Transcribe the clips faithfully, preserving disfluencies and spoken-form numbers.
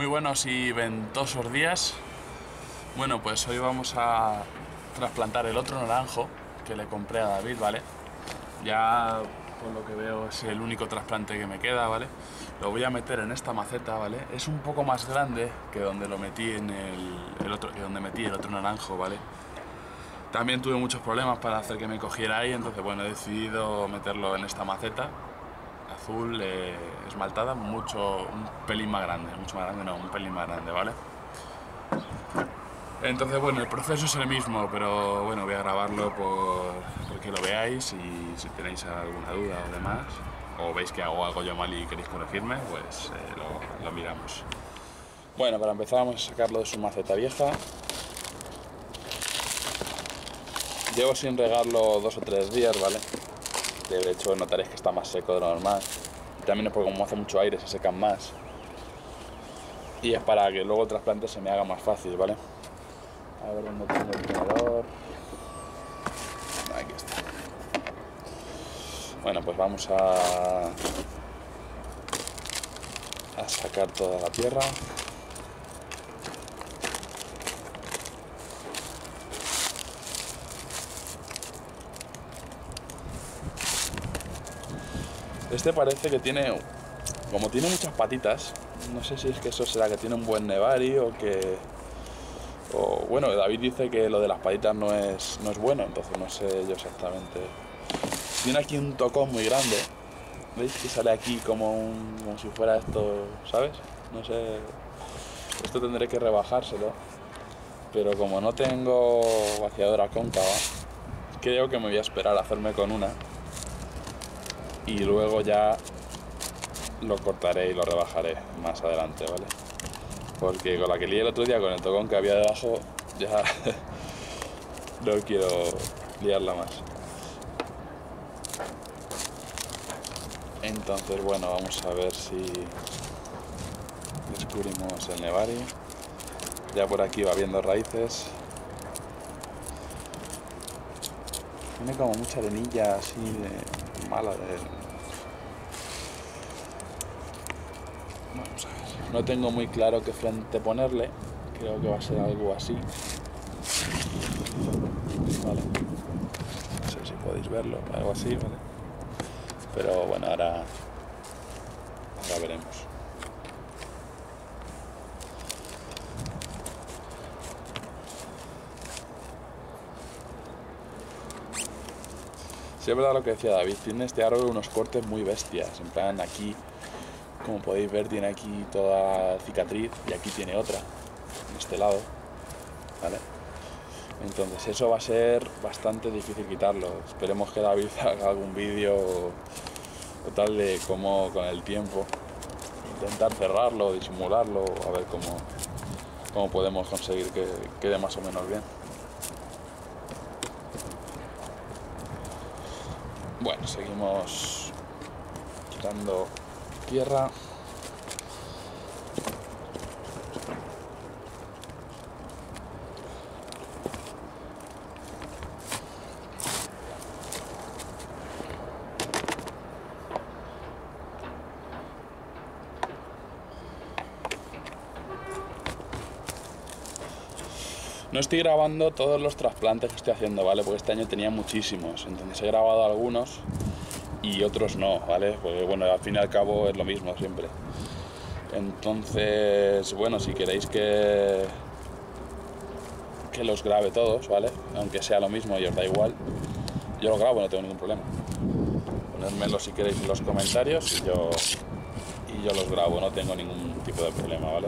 Muy buenos y ventosos días. Bueno, pues hoy vamos a trasplantar el otro naranjo que le compré a David, ¿vale? Ya por lo que veo es el único trasplante que me queda, ¿vale? Lo voy a meter en esta maceta, ¿vale? Es un poco más grande que donde lo metí en el, el otro, que donde metí el otro naranjo, ¿vale? También tuve muchos problemas para hacer que me cogiera ahí, entonces bueno, he decidido meterlo en esta maceta azul eh, esmaltada, mucho, un pelín más grande, mucho más grande no, un pelín más grande, ¿vale? Entonces bueno, el proceso es el mismo, pero bueno, voy a grabarlo por, porque lo veáis y si tenéis alguna duda o demás, o veis que hago algo yo mal y queréis corregirme, pues eh, lo, lo miramos. Bueno, para empezar vamos a sacarlo de su maceta vieja. Llevo sin regarlo dos o tres días, ¿vale? De hecho notaréis que está más seco de lo normal. También es porque como hace mucho aire se secan más. Y es para que luego el trasplante se me haga más fácil, ¿vale? A ver dónde tengo el tenedor. Aquí está. Bueno, pues vamos a... a sacar toda la tierra. Este parece que tiene, como tiene muchas patitas, no sé si es que eso será que tiene un buen nevari o que... O, bueno, David dice que lo de las patitas no es, no es bueno, entonces no sé yo exactamente. Tiene aquí un tocón muy grande, ¿veis? Que sale aquí como, un, como si fuera esto, ¿sabes? No sé, esto tendré que rebajárselo, pero como no tengo vaciadora cóncava, creo que me voy a esperar a hacerme con una. Y luego ya lo cortaré y lo rebajaré más adelante, ¿vale? Porque con la que lié el otro día, con el tocón que había debajo, ya no quiero liarla más. Entonces, bueno, vamos a ver si descubrimos el nevari. Ya por aquí va viendo raíces. Tiene como mucha arenilla así de... mala de él. Vamos a ver. No tengo muy claro qué frente ponerle. Creo que va a ser algo así. Vale. No sé si podéis verlo. Algo así, ¿vale? Pero bueno, ahora... ahora veremos. Sí, es verdad lo que decía David, tiene este árbol unos cortes muy bestias, en plan aquí, como podéis ver, tiene aquí toda cicatriz y aquí tiene otra, en este lado, ¿vale? Entonces eso va a ser bastante difícil quitarlo, esperemos que David haga algún vídeo o tal de cómo con el tiempo intentar cerrarlo, disimularlo, a ver cómo, cómo podemos conseguir que quede más o menos bien. Bueno, seguimos quitando tierra. No estoy grabando todos los trasplantes que estoy haciendo, ¿vale? Porque este año tenía muchísimos, entonces he grabado algunos y otros no, ¿vale? Porque bueno, al fin y al cabo es lo mismo siempre. Entonces, bueno, si queréis que, que los grabe todos, ¿vale? Aunque sea lo mismo y os da igual, yo los grabo, no tengo ningún problema. Ponedmelo si queréis en los comentarios y yo, y yo los grabo, no tengo ningún tipo de problema, ¿vale?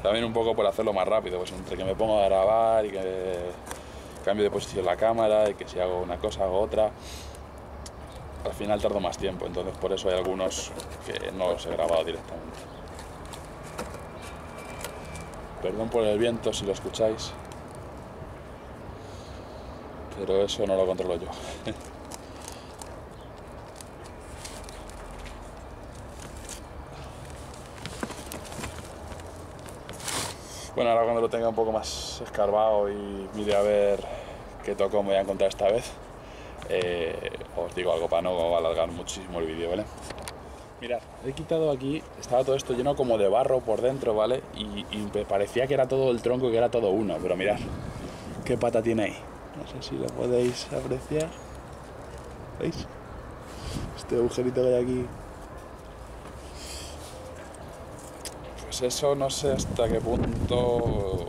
También un poco por hacerlo más rápido, pues entre que me pongo a grabar y que cambio de posición la cámara y que si hago una cosa hago otra, al final tardo más tiempo, entonces por eso hay algunos que no los he grabado directamente. Perdón por el viento si lo escucháis, pero eso no lo controlo yo. Bueno, ahora cuando lo tenga un poco más escarbado y mire a ver qué tocón me voy a encontrar esta vez, eh, os digo algo para no alargar muchísimo el vídeo, ¿vale? Mirad, he quitado aquí, estaba todo esto lleno como de barro por dentro, ¿vale? Y, y parecía que era todo el tronco, que era todo uno, pero mirad qué pata tiene ahí. No sé si lo podéis apreciar. ¿Veis? Este agujerito que hay aquí. Pues eso no sé hasta qué punto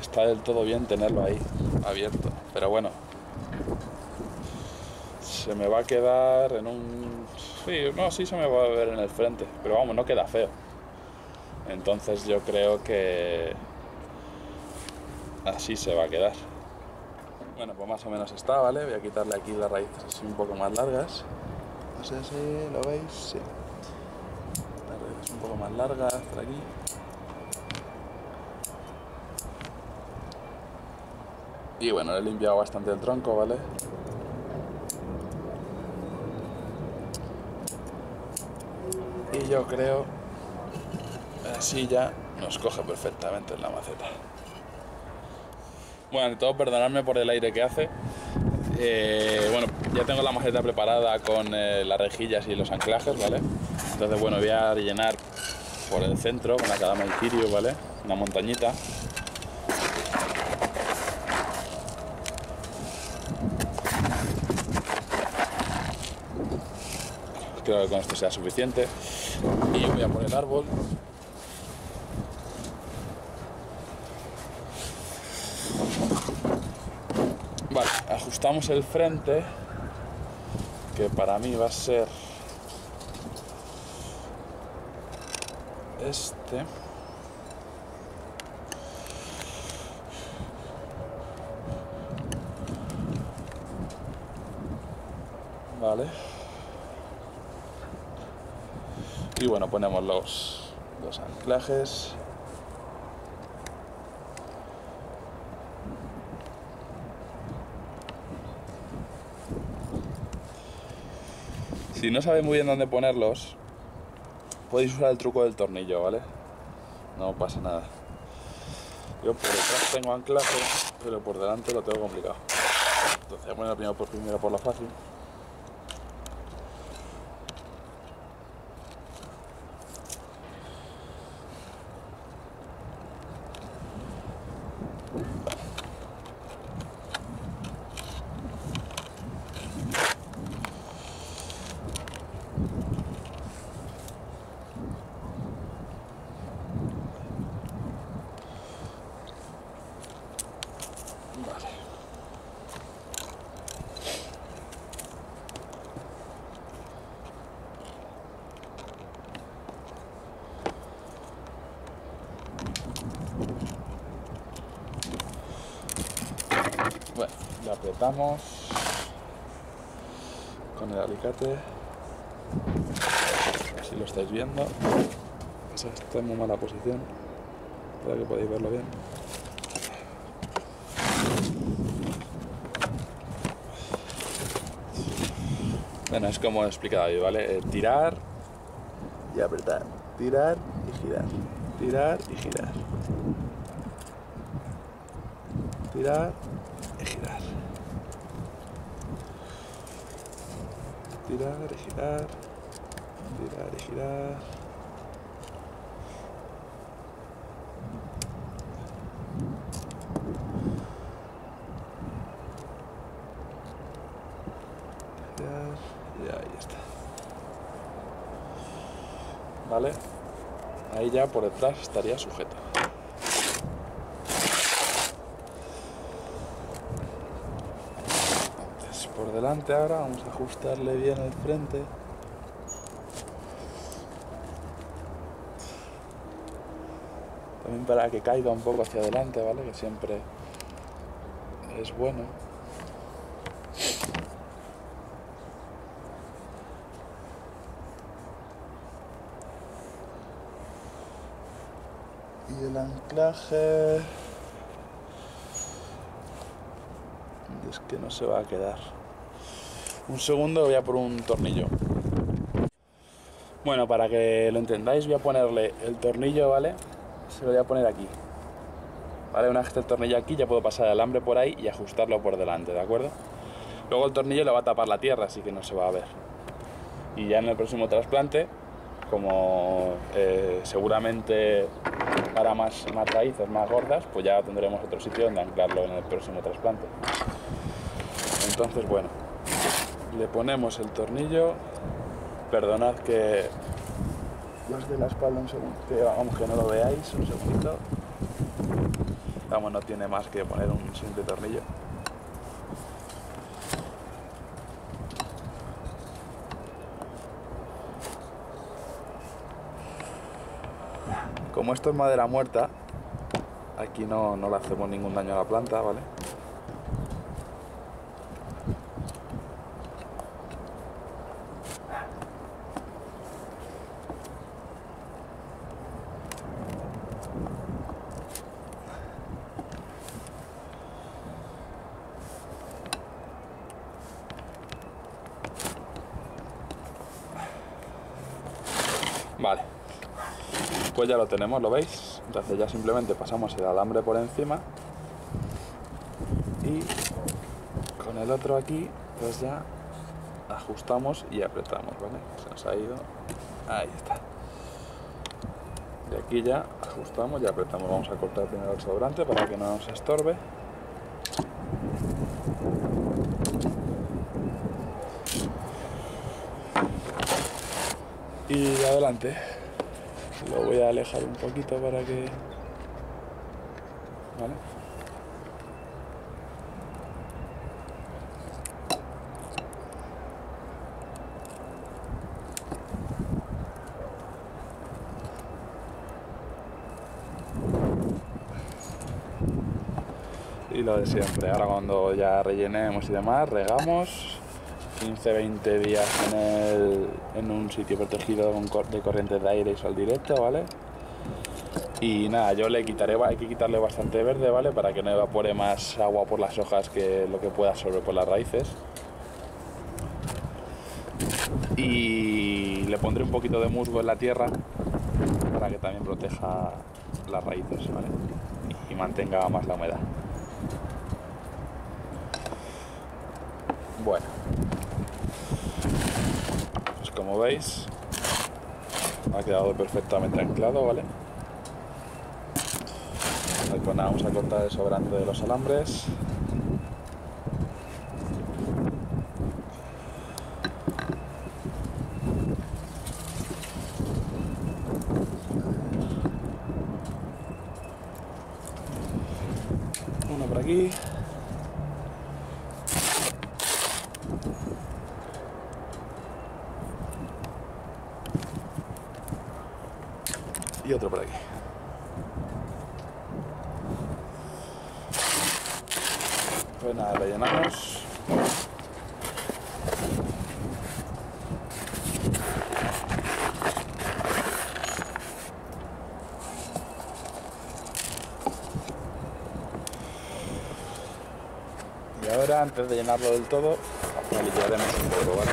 está del todo bien tenerlo ahí abierto, pero bueno. Se me va a quedar en un... Sí, no, sí se me va a ver en el frente, pero vamos, no queda feo. Entonces yo creo que así se va a quedar. Bueno, pues más o menos está, ¿vale? Voy a quitarle aquí las raíces así un poco más largas. No sé si lo veis, sí. Las raíces un poco más largas por aquí. Y bueno, le he limpiado bastante el tronco, ¿vale? Y yo creo así ya nos coge perfectamente en la maceta. Bueno, ante todo, perdonadme por el aire que hace. Eh, bueno, ya tengo la maceta preparada con eh, las rejillas y los anclajes, ¿vale? Entonces, bueno, voy a rellenar por el centro con la kadama Ichirio, ¿vale? Una montañita. Creo que con esto sea suficiente. Y yo voy a poner el árbol. Vale, ajustamos el frente, que para mí va a ser este. Vale. Y bueno, ponemos los, los anclajes. Si no sabéis muy bien dónde ponerlos, podéis usar el truco del tornillo, ¿vale? No pasa nada. Yo por detrás tengo anclaje, pero por delante lo tengo complicado. Entonces voy a poner primero por, primero por la fácil. Bueno, le apretamos con el alicate, si lo estáis viendo. Está en muy mala posición, espero que podáis verlo bien. Bueno, es como he explicado hoy, ¿vale? Eh, tirar y apretar, tirar y girar, tirar y girar, tirar y girar, tirar y girar, tirar y girar. Y ahí está. Vale, ahí ya por detrás estaría sujeta. Entonces, por delante ahora vamos a ajustarle bien el frente. También para que caiga un poco hacia adelante, ¿vale? Que siempre es bueno. Y el anclaje es que no se va a quedar. Un segundo, voy a por un tornillo. Bueno, para que lo entendáis, voy a ponerle el tornillo, ¿vale? Se lo voy a poner aquí, ¿vale? Una vez que esté el tornillo aquí, ya puedo pasar el alambre por ahí y ajustarlo por delante, ¿de acuerdo? Luego el tornillo le va a tapar la tierra, así que no se va a ver. y ya en el próximo trasplante, como eh, seguramente para más, más raíces, más gordas, pues ya tendremos otro sitio donde anclarlo en el próximo trasplante. Entonces, bueno, le ponemos el tornillo. Perdonad que los de la espalda un segundo, que vamos, que no lo veáis, un segundito. Vamos, no tiene más que poner un simple tornillo. Como esto es madera muerta, aquí no, no le hacemos ningún daño a la planta, ¿vale? Vale, pues ya lo tenemos, ¿lo veis? Entonces ya simplemente pasamos el alambre por encima y con el otro aquí, pues ya ajustamos y apretamos, ¿vale? Se nos ha ido, ahí está. Y aquí ya ajustamos y apretamos. Vamos a cortar primero el sobrante para que no nos estorbe. Y adelante. Lo voy a alejar un poquito para que... ¿Vale? Y lo de siempre. Ahora cuando ya rellenemos y demás, regamos. quince a veinte días en, el, en un sitio protegido de corrientes de aire y sol directo, ¿vale? Y nada, yo le quitaré, hay que quitarle bastante verde, ¿vale? Para que no evapore más agua por las hojas que lo que pueda absorber por las raíces. Y le pondré un poquito de musgo en la tierra para que también proteja las raíces, ¿vale? Y mantenga más la humedad. Bueno, pues como veis, ha quedado perfectamente anclado, ¿vale? Pues nada, vamos a cortar el sobrante de los alambres. Uno por aquí. Y otro por aquí. Pues nada, rellenamos. Y ahora, antes de llenarlo del todo, lo liquidaremos un poco, ¿vale?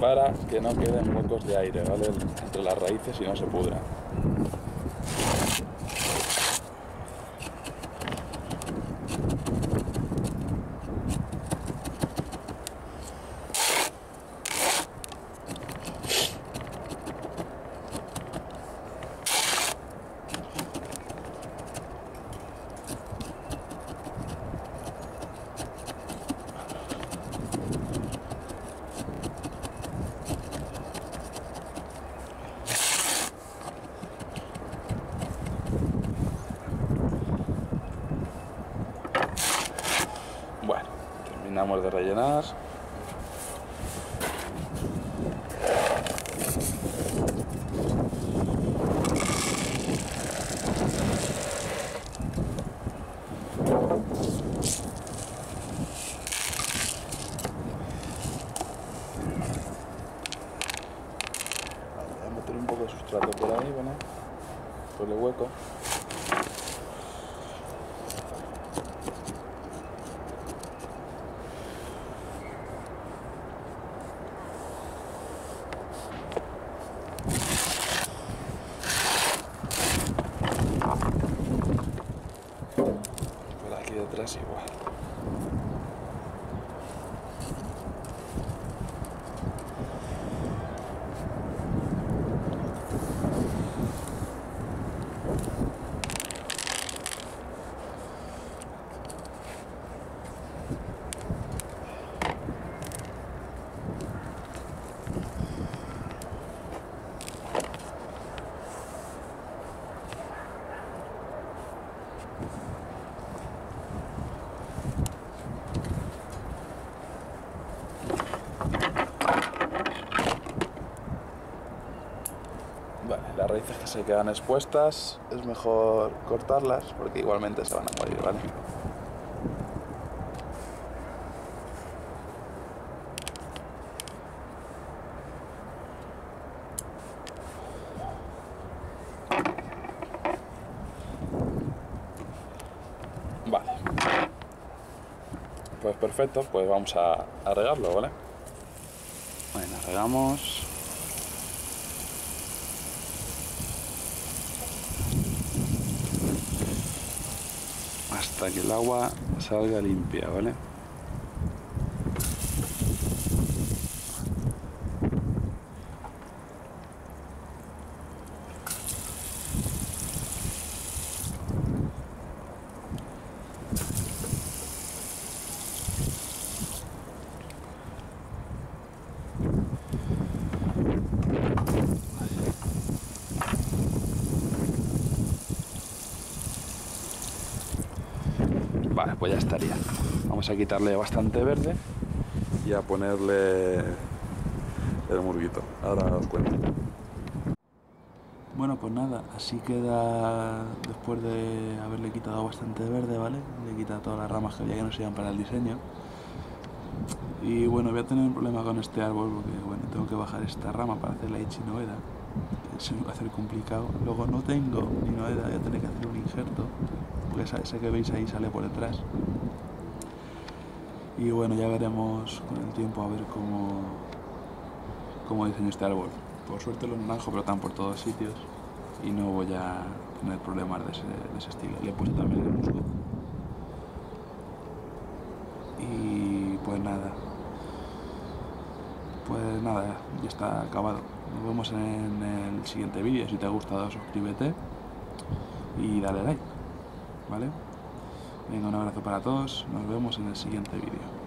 Para que no queden huecos de aire, ¿vale? Entre las raíces y no se pudra. Terminamos de rellenar. Voy a meter un poco de sustrato por ahí, ¿vale? Por hacerle hueco. Por aquí detrás igual. Raíces que se quedan expuestas es mejor cortarlas porque igualmente se van a morir, ¿vale? Vale, pues perfecto, pues vamos a, a regarlo, ¿vale? Bueno, regamos. Hasta que el agua salga limpia, ¿vale? Vale, pues ya estaría. Vamos a quitarle bastante verde y a ponerle el murguito. Ahora os cuento. Bueno, pues nada, así queda después de haberle quitado bastante verde, ¿vale? Le he quitado todas las ramas que había que no sirvan para el diseño. Y bueno, voy a tener un problema con este árbol porque, bueno, tengo que bajar esta rama para hacer la Ichi Noeda. Se me va a hacer complicado. Luego no tengo ni Noeda, voy a tener que hacer un injerto. Porque ese que veis ahí sale por detrás. Y bueno, ya veremos con el tiempo a ver cómo, cómo diseño este árbol. Por suerte los naranjos brotan por todos sitios y no voy a tener problemas de ese, de ese estilo. Le puse también el musgo. Y pues nada. Pues nada, ya está acabado. Nos vemos en el siguiente vídeo. Si te ha gustado, suscríbete y dale like. ¿Vale? Venga, un abrazo para todos, nos vemos en el siguiente vídeo.